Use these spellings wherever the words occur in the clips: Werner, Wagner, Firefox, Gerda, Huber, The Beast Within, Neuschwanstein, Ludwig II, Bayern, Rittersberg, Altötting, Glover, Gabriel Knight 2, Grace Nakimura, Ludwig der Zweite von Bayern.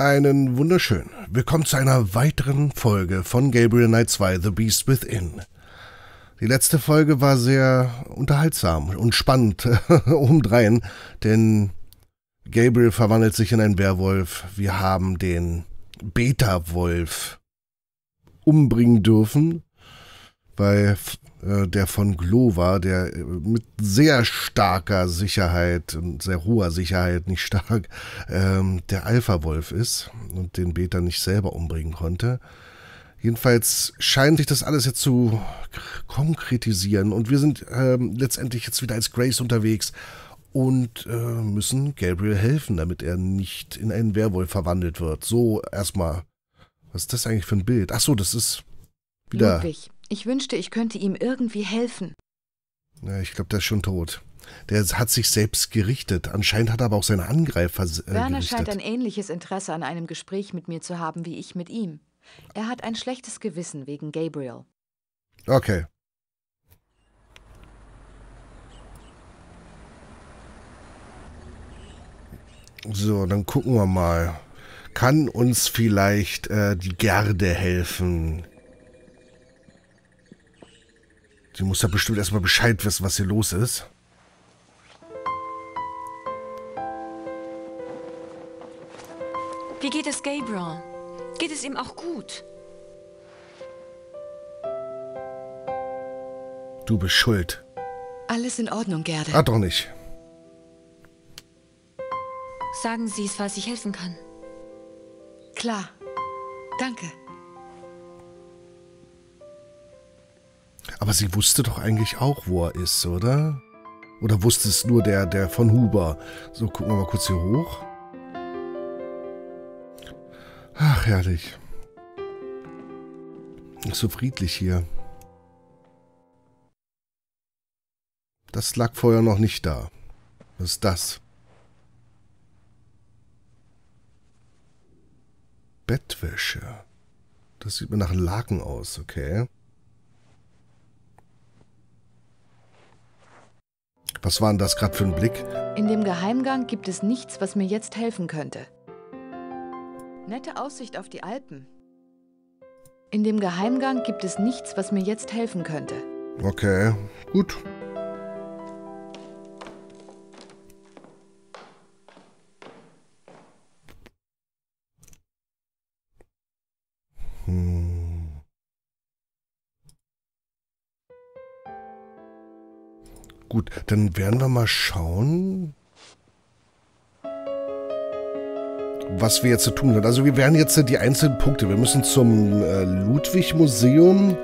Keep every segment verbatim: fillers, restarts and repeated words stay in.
Einen wunderschönen Willkommen zu einer weiteren Folge von Gabriel Knight zwei, The Beast Within. Die letzte Folge war sehr unterhaltsam und spannend obendrein, denn Gabriel verwandelt sich in einen Werwolf. Wir haben den Beta-Wolf umbringen dürfen, weil äh, der von Glover, der mit sehr starker Sicherheit und sehr hoher Sicherheit, nicht stark, ähm, der Alpha-Wolf ist und den Beta nicht selber umbringen konnte. Jedenfalls scheint sich das alles jetzt zu konkretisieren und wir sind ähm, letztendlich jetzt wieder als Grace unterwegs und äh, müssen Gabriel helfen, damit er nicht in einen Werwolf verwandelt wird. So, erstmal. Was ist das eigentlich für ein Bild? Ach so, das ist wieder... Ludwig, ich wünschte, ich könnte ihm irgendwie helfen. Na, ich glaube, der ist schon tot. Der hat sich selbst gerichtet. Anscheinend hat er aber auch seine Angreifer äh, Werner gerichtet. Scheint ein ähnliches Interesse an einem Gespräch mit mir zu haben, wie ich mit ihm. Er hat ein schlechtes Gewissen wegen Gabriel. Okay. So, dann gucken wir mal. Kann uns vielleicht äh, die Gerda helfen? Die muss ja bestimmt erstmal Bescheid wissen, was hier los ist. Wie geht es Gabriel? Geht es ihm auch gut? Du bist schuld. Alles in Ordnung, Gerda. Ah, doch nicht. Sagen Sie es, falls ich helfen kann. Klar. Danke. Aber sie wusste doch eigentlich auch, wo er ist, oder? Oder wusste es nur der, der von Huber? So, gucken wir mal kurz hier hoch. Ach, herrlich. Ist so friedlich hier. Das lag vorher noch nicht da. Was ist das? Bettwäsche. Das sieht mir nach einem Laken aus, okay. Was war denn das gerade für ein Blick? In dem Geheimgang gibt es nichts, was mir jetzt helfen könnte. Nette Aussicht auf die Alpen. In dem Geheimgang gibt es nichts, was mir jetzt helfen könnte. Okay, gut. Gut, dann werden wir mal schauen, was wir jetzt zu tun haben. Also wir werden jetzt die einzelnen Punkte. Wir müssen zum äh, Ludwig Museum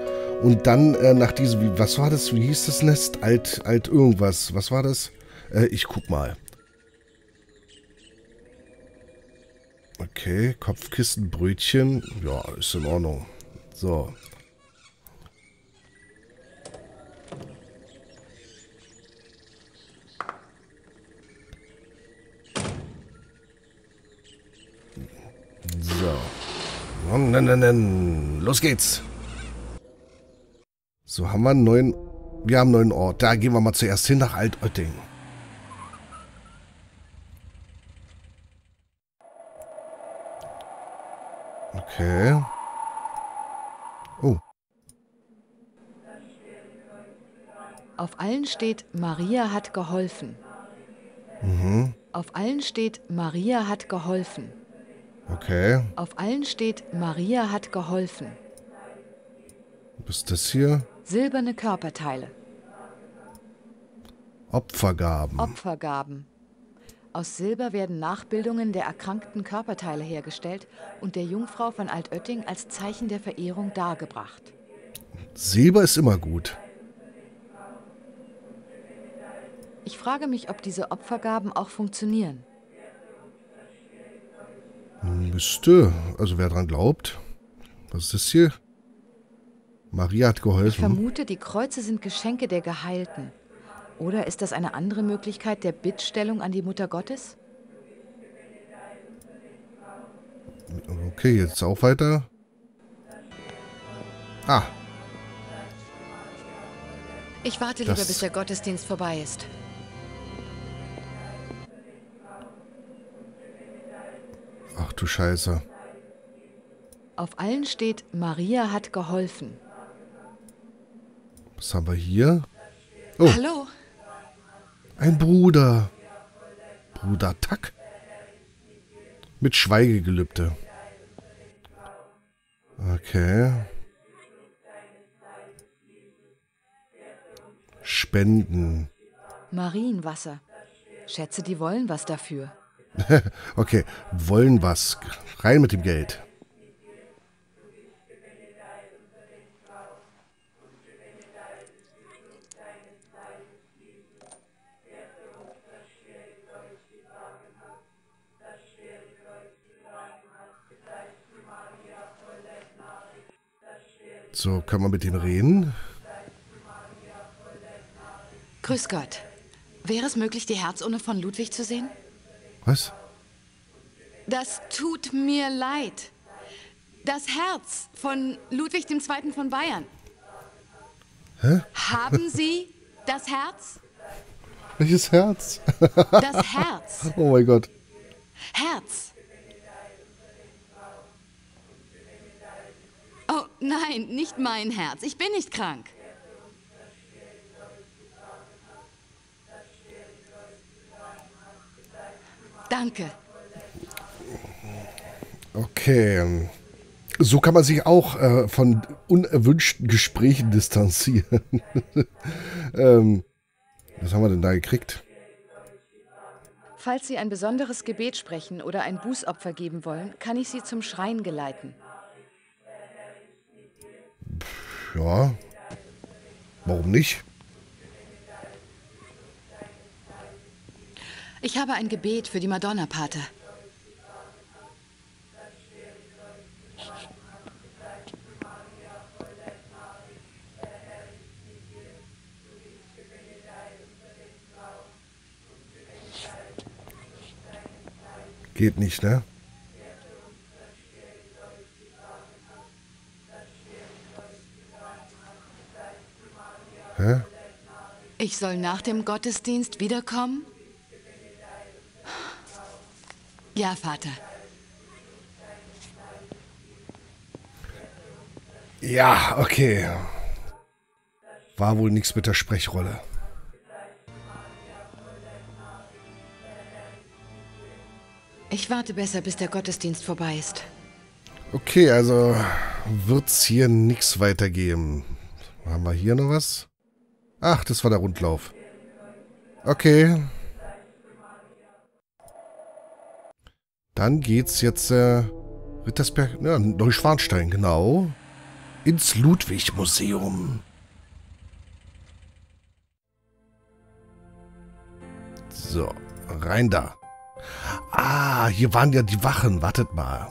und dann äh, nach diesem, was war das, wie hieß das Nest? Alt, alt irgendwas. Was war das? Äh, ich guck mal. Okay, Kopfkissen, Brötchen. Ja, ist in Ordnung. So. So. Los geht's. So, haben wir einen neuen... Wir haben einen neuen Ort. Da gehen wir mal zuerst hin, nach Altötting. Okay. Oh. Auf allen steht, Maria hat geholfen. Mhm. Auf allen steht, Maria hat geholfen. Okay. Auf allen steht, Maria hat geholfen. Was ist das hier? Silberne Körperteile. Opfergaben. Opfergaben. Aus Silber werden Nachbildungen der erkrankten Körperteile hergestellt und der Jungfrau von Altötting als Zeichen der Verehrung dargebracht. Silber ist immer gut. Ich frage mich, ob diese Opfergaben auch funktionieren. Müsste. Also wer dran glaubt. Was ist das hier? Maria hat geholfen. Ich vermute, die Kreuze sind Geschenke der Geheilten. Oder ist das eine andere Möglichkeit der Bittstellung an die Mutter Gottes? Okay, jetzt auch weiter. Ah. Ich warte lieber, bis der Gottesdienst vorbei ist. Ach, du Scheiße. Auf allen steht, Maria hat geholfen. Was haben wir hier? Oh. Hallo. Ein Bruder. Bruder Tack. Mit Schweigegelübde. Okay. Spenden. Marienwasser. Schätze, die wollen was dafür. Okay, wollen was. Rein mit dem Geld. So, kann man mit denen reden? Grüß Gott. Wäre es möglich, die Herzurne von Ludwig zu sehen? Was? Das tut mir leid. Das Herz von Ludwig dem Zweiten von Bayern. Hä? Haben Sie das Herz? Welches Herz? Das Herz. Oh mein Gott. Herz. Oh nein, nicht mein Herz. Ich bin nicht krank. Danke. Okay. So kann man sich auch äh, von unerwünschten Gesprächen distanzieren. ähm, was haben wir denn da gekriegt? Falls Sie ein besonderes Gebet sprechen oder ein Bußopfer geben wollen, kann ich Sie zum Schrein geleiten. Pff, ja. Warum nicht? Ich habe ein Gebet für die Madonna, Pater. Geht nicht, ne? Hä? Ich soll nach dem Gottesdienst wiederkommen? Ja, Vater. Ja, okay. War wohl nichts mit der Sprechrolle. Ich warte besser, bis der Gottesdienst vorbei ist. Okay, also wird's hier nichts weitergeben. Haben wir hier noch was? Ach, das war der Rundlauf. Okay. Dann geht's jetzt, äh, Rittersberg, ja, Neuschwanstein, genau, ins Ludwig Museum. So, rein da. Ah, hier waren ja die Wachen, wartet mal.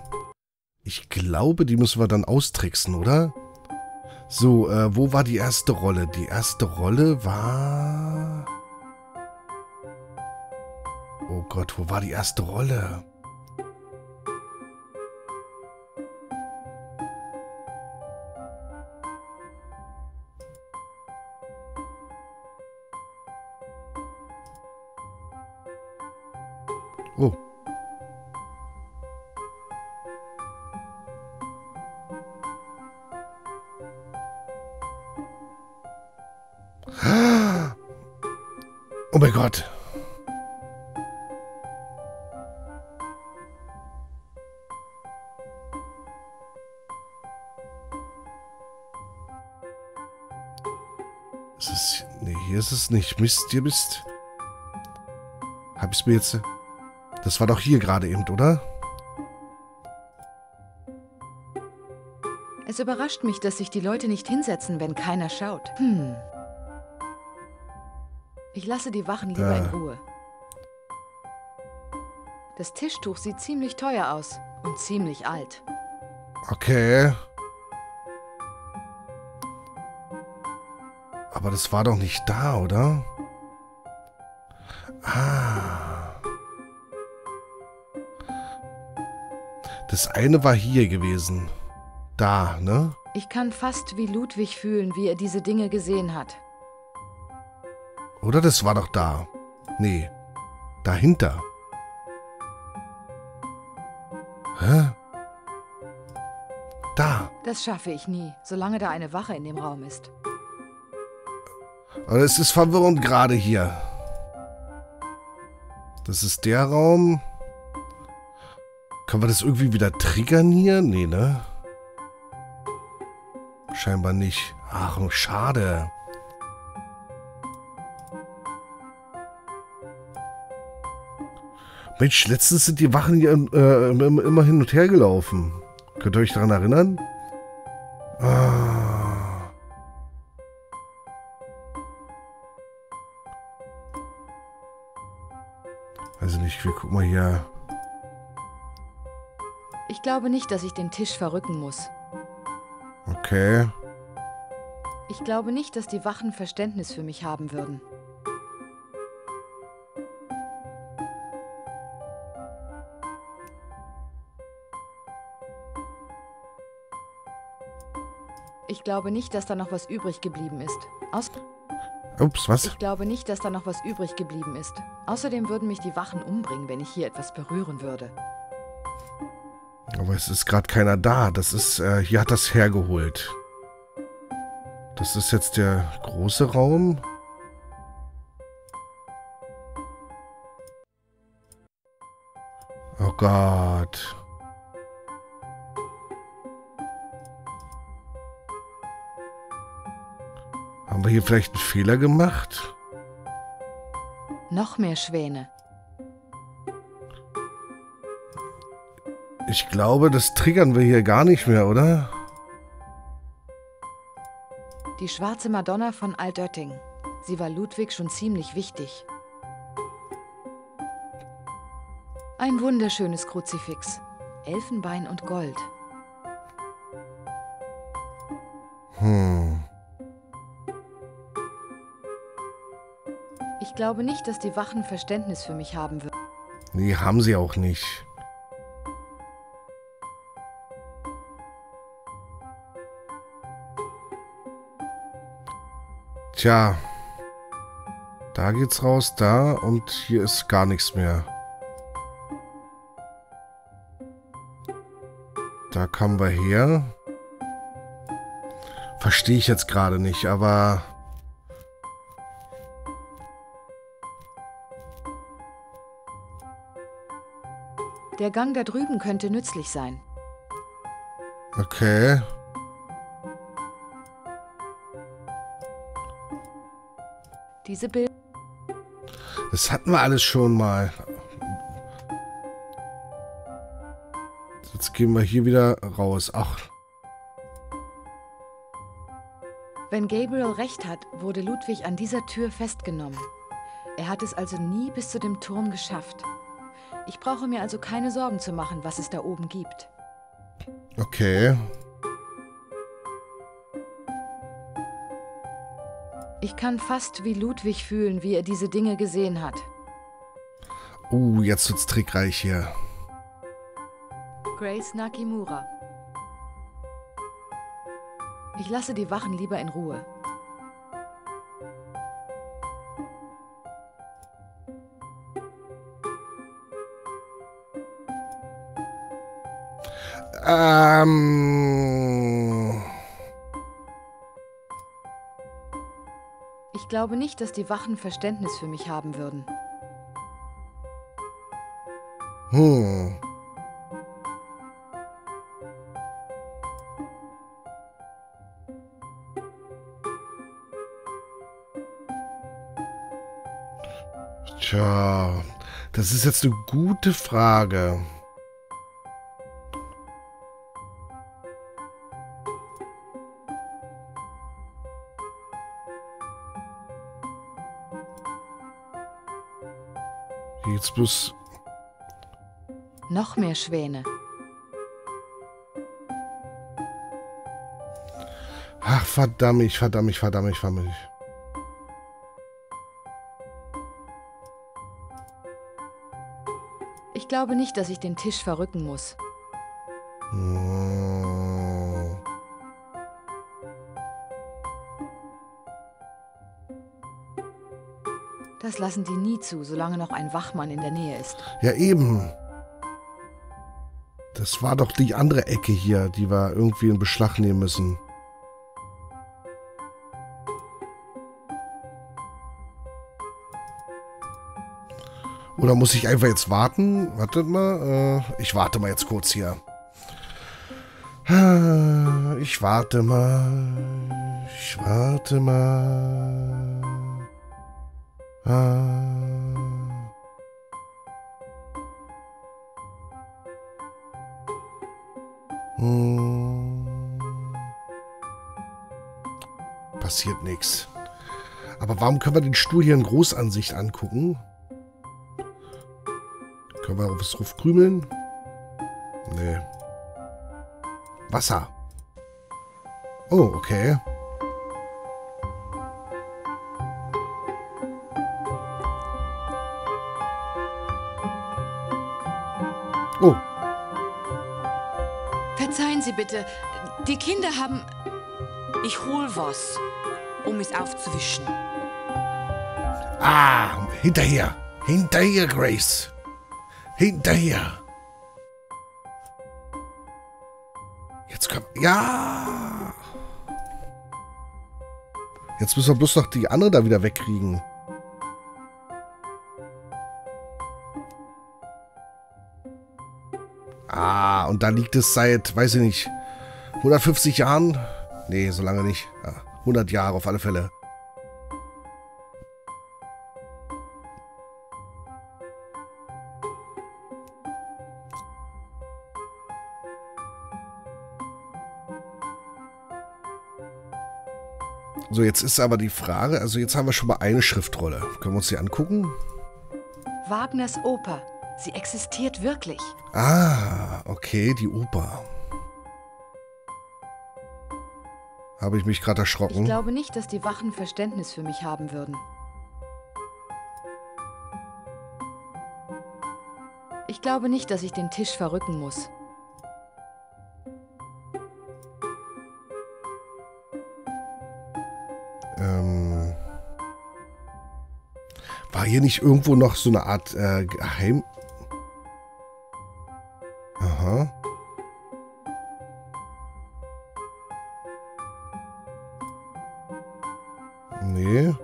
Ich glaube, die müssen wir dann austricksen, oder? So, äh, wo war die erste Rolle? Die erste Rolle war... Oh Gott, wo war die erste Rolle? Oh. Oh mein Gott. Ist es, nee, hier ist es nicht. Mist, ihr Mist. Hab ich's mir jetzt... Das war doch hier gerade eben, oder? Es überrascht mich, dass sich die Leute nicht hinsetzen, wenn keiner schaut. Hm. Ich lasse die Wachen lieber äh. in Ruhe. Das Tischtuch sieht ziemlich teuer aus und ziemlich alt. Okay. Aber das war doch nicht da, oder? Ah. Das eine war hier gewesen. Da, ne? Ich kann fast wie Ludwig fühlen, wie er diese Dinge gesehen hat. Oder das war doch da. Nee, dahinter. Hä? Da. Das schaffe ich nie, solange da eine Wache in dem Raum ist. Aber es ist verwirrend gerade hier. Das ist der Raum. Können wir das irgendwie wieder triggern hier? Nee, ne? Scheinbar nicht. Ach, schade. Mensch, letztens sind die Wachen hier äh, immer hin und her gelaufen. Könnt ihr euch daran erinnern? Ah. Also nicht, wir gucken mal hier. Ich glaube nicht, dass ich den Tisch verrücken muss. Okay. Ich glaube nicht, dass die Wachen Verständnis für mich haben würden. Ich glaube nicht, dass da noch was übrig geblieben ist. Aus Ups, was? Ich glaube nicht, dass da noch was übrig geblieben ist. Außerdem würden mich die Wachen umbringen, wenn ich hier etwas berühren würde. Aber es ist gerade keiner da. Das ist, äh, hier hat das hergeholt. Das ist jetzt der große Raum. Oh Gott. Haben wir hier vielleicht einen Fehler gemacht? Noch mehr Schwäne. Ich glaube, das triggern wir hier gar nicht mehr, oder? Die schwarze Madonna von Altötting. Sie war Ludwig schon ziemlich wichtig. Ein wunderschönes Kruzifix. Elfenbein und Gold. Hm. Ich glaube nicht, dass die Wachen Verständnis für mich haben würden. Nee, haben sie auch nicht. Tja. Da geht's raus, da und hier ist gar nichts mehr. Da kamen wir her. Verstehe ich jetzt gerade nicht, aber... Der Gang da drüben könnte nützlich sein. Okay. Diese Bilder. Das hatten wir alles schon mal. Jetzt gehen wir hier wieder raus. Ach. Wenn Gabriel recht hat, wurde Ludwig an dieser Tür festgenommen. Er hat es also nie bis zu dem Turm geschafft. Ich brauche mir also keine Sorgen zu machen, was es da oben gibt. Okay. Ich kann fast wie Ludwig fühlen, wie er diese Dinge gesehen hat. Uh, jetzt wird's trickreich hier. Grace Nakimura. Ich lasse die Wachen lieber in Ruhe. Ähm... Ich glaube nicht, dass die Wachen Verständnis für mich haben würden. Hm. Tja, das ist jetzt eine gute Frage. Jetzt bloß... Noch mehr Schwäne. Ach, verdammt, ich, verdammt, ich, verdammt, ich, verdammt. Ich. Ich glaube nicht, dass ich den Tisch verrücken muss. Hm. Das lassen die nie zu, solange noch ein Wachmann in der Nähe ist. Ja, eben. Das war doch die andere Ecke hier, die wir irgendwie in Beschlag nehmen müssen. Oder muss ich einfach jetzt warten? Wartet mal. Äh, ich warte mal jetzt kurz hier. Ich warte mal. Ich warte mal. Ah. Hm. Passiert nichts. Aber warum können wir den Stuhl hier in Großansicht angucken? Können wir was drauf krümeln? Nee. Wasser. Oh, okay. Oh. Verzeihen Sie bitte. Die Kinder haben... Ich hol was, um es aufzuwischen. Ah, hinterher. Hinterher, Grace. Hinterher. Jetzt können wir... Ja! Jetzt müssen wir bloß noch die andere da wieder wegkriegen. Ah, und da liegt es seit, weiß ich nicht, hundertfünfzig Jahren? Nee, so lange nicht. Ja, hundert Jahre auf alle Fälle. So, jetzt ist aber die Frage, also jetzt haben wir schon mal eine Schriftrolle. Können wir uns die angucken? Wagners Oper. Sie existiert wirklich. Ah, okay, die Oper. Habe ich mich gerade erschrocken. Ich glaube nicht, dass die Wachen Verständnis für mich haben würden. Ich glaube nicht, dass ich den Tisch verrücken muss. Ähm, war hier nicht irgendwo noch so eine Art äh, Geheim... Aha. Nee.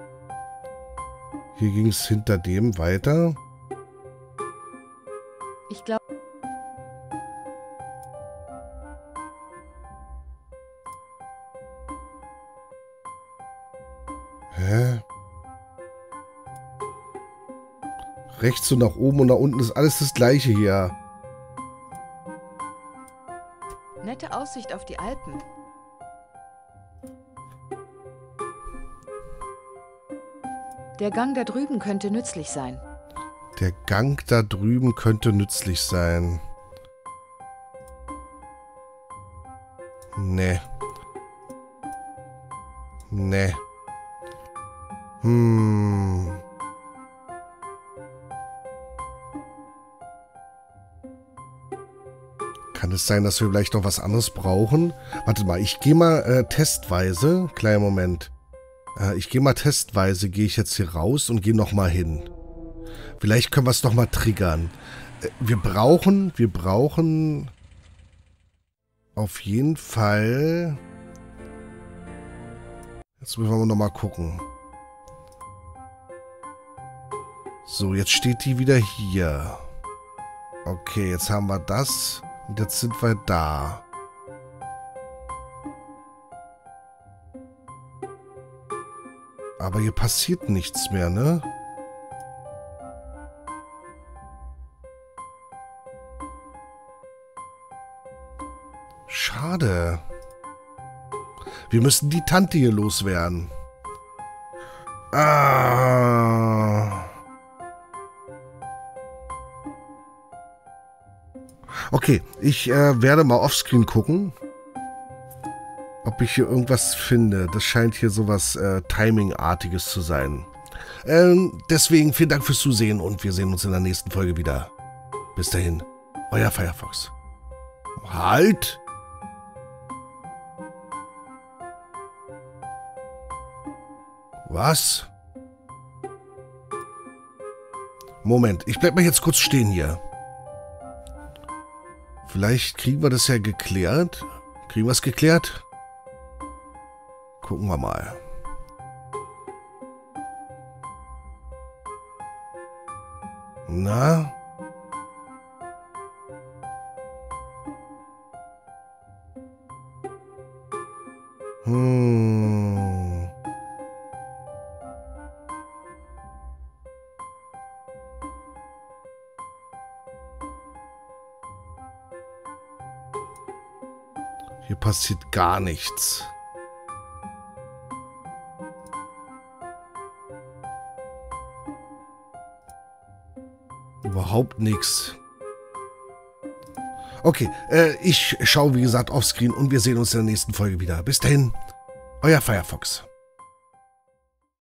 Hier ging es hinter dem weiter. Ich glaube... Rechts und nach oben und nach unten ist alles das gleiche hier. Nette Aussicht auf die Alpen. Der Gang da drüben könnte nützlich sein. Der Gang da drüben könnte nützlich sein. Nee. Nee. Hm... Kann es sein, dass wir vielleicht noch was anderes brauchen? Warte mal, ich gehe mal äh, testweise. Kleinen Moment. Äh, ich gehe mal testweise, gehe ich jetzt hier raus und gehe nochmal hin. Vielleicht können wir es nochmal triggern. Äh, wir brauchen, wir brauchen auf jeden Fall... Jetzt müssen wir nochmal gucken. So, jetzt steht die wieder hier. Okay, jetzt haben wir das... Und jetzt sind wir da. Aber hier passiert nichts mehr, ne? Schade. Wir müssen die Tante hier loswerden. Ah... Okay, ich äh, werde mal offscreen gucken, ob ich hier irgendwas finde. Das scheint hier sowas äh, Timing-artiges zu sein. Ähm, deswegen vielen Dank fürs Zusehen und wir sehen uns in der nächsten Folge wieder. Bis dahin, euer Firefox. Halt! Was? Moment, ich bleib mal jetzt kurz stehen hier. Vielleicht kriegen wir das ja geklärt. Kriegen wir es geklärt? Gucken wir mal. Na? Hm. Hier passiert gar nichts. Überhaupt nichts. Okay, äh, ich schaue wie gesagt offscreen und wir sehen uns in der nächsten Folge wieder. Bis dahin, euer Firefox.